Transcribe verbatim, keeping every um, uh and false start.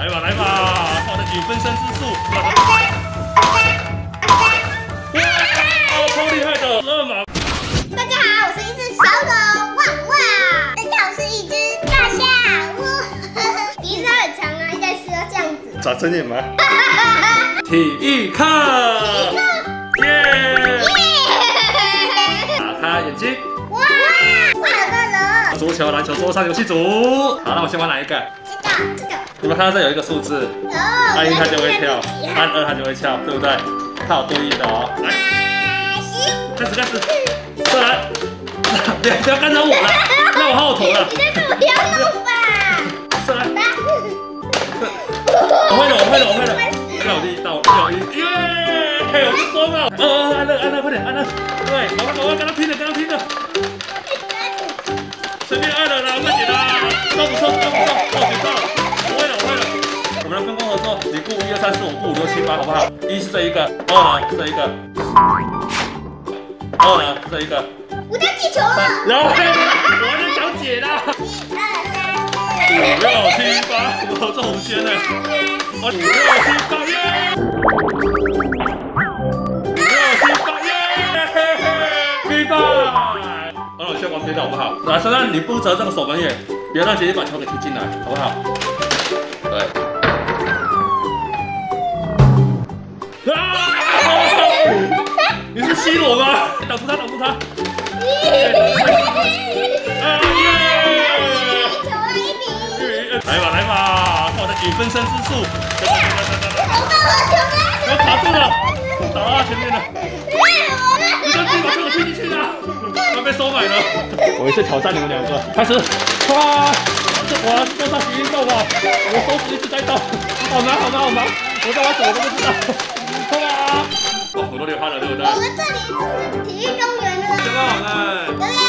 来吧来吧，靠得起分身之术。哇，哦，超厉害的，十二码。大家好，我是一只小狗，汪汪。大家好，我是一只大象，哇。鼻子很长啊，应该是要这样子。咋睁眼吗？体育课。体育课。耶。打开眼睛。哇，快乐快乐。足球、篮球、桌上游戏组。好，那我先玩哪一个？ 这个，你们看到这有一个数字，按一它就会跳，按二它就会跳，对不对？它有对应的哦。来，开始开始，再来，别不要干扰我了，让我后头了。你这个不要弄吧。再来，我会了，我会了，我会了。看我第一道，我第一，耶！我就说嘛，哦，按了按了，快点按了，对，赶快赶快跟他拼了，跟他拼了。随便按了啦，快点啦，都不错，都不错。 你顾一二三四五，顾五六七八，好不好？一是这一个，二呢是这一个，二呢是这一个。我在地球了。然后我还在讲解啦。一二三四五六七八，我中五圈了。我五六七八耶！五六七八耶！飞吧！好了，我先玩别的好不好？来，珊珊，你负责这个守门员，不要让姐姐把球给踢进来，好不好？对。 你是C罗吗？挡住他，挡住他！啊耶！一球啊，一比一！来吧，来吧，靠着几分身之术！我卡住了，打到前面了！你这把球踢进去了，快被收买了！我一次挑战你们两个，开始！哇，这我做上体运动啊，我手指一直在抖，好难，好难，好难！我在玩什么都不知道，哇！ 我都流汗了，对不对？我们这里就是体育公园的啦。太棒了！